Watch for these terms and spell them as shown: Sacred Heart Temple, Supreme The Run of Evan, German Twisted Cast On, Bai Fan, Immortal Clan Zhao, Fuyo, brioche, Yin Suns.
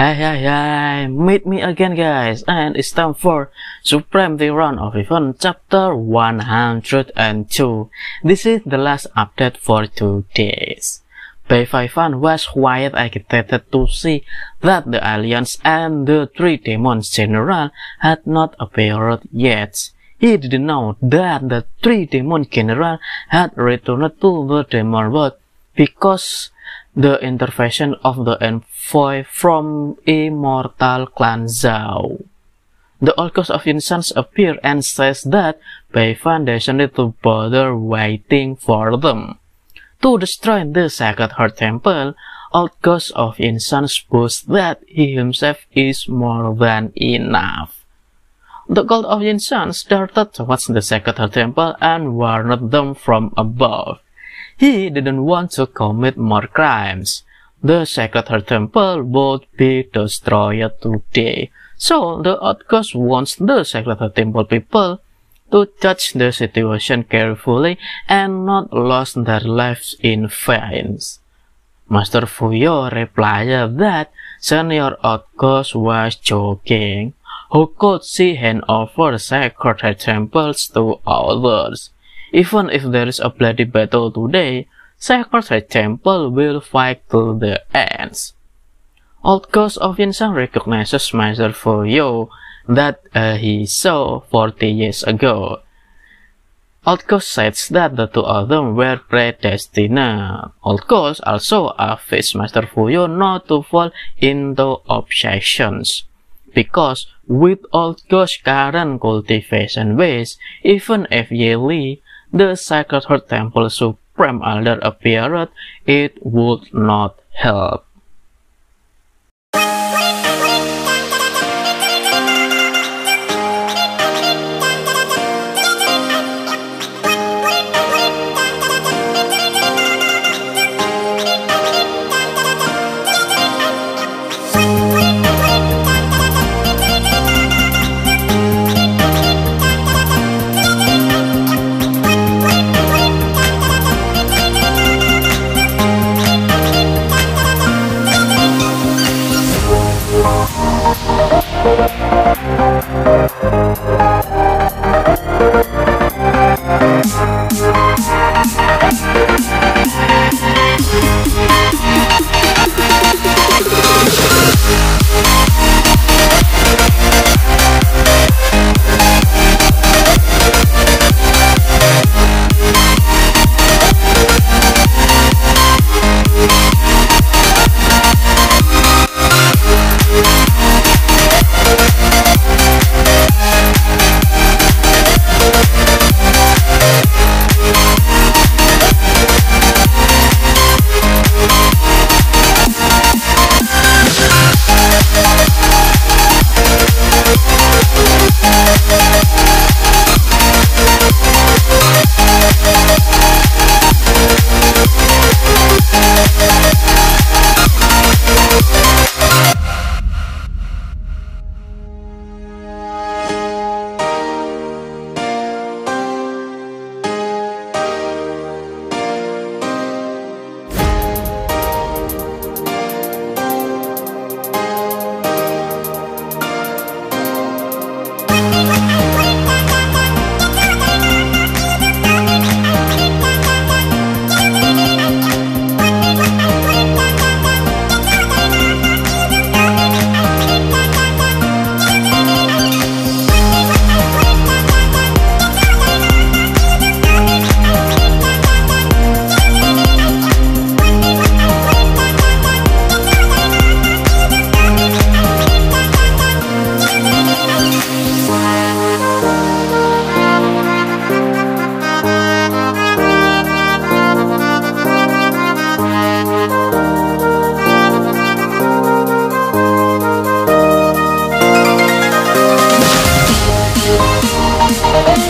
Hi, meet me again guys, and it's time for Supreme The Run of Evan chapter 102. This is the last update for 2 days. Bai Fan was quite agitated to see that the aliens and the three demons general had not appeared yet. He didn't know that the three demon general had returned to the demon world because the intervention of the envoy from Immortal Clan Zhao. The old ghost of Yin Suns appears and says that Bai Fan doesn't need to bother waiting for them. To destroy the Sacred Heart Temple, old ghost of Yin Suns boasts that he himself is more than enough. The gold of Yin Suns darted towards the Sacred Heart Temple and warned them from above. He didn't want to commit more crimes. The Sacred Heart Temple would be destroyed today. So the outcast wants the Sacred Heart Temple people to judge the situation carefully and not lose their lives in vain. Master Fuyo replied that Senior Outcast was joking. Who could she hand over sacred temples to others? Even if there is a bloody battle today, Sacred Temple will fight to the end. Old Ghost of Yin Suns recognizes Master Fuyo that he saw 40 years ago. Old Ghost says that the two of them were predestined. Old Ghost also advises Master Fuyo not to fall into obsessions, because with Old Ghost's current cultivation ways, even if yearly the Sacred Heart Temple Supreme Elder appeared, it would not help.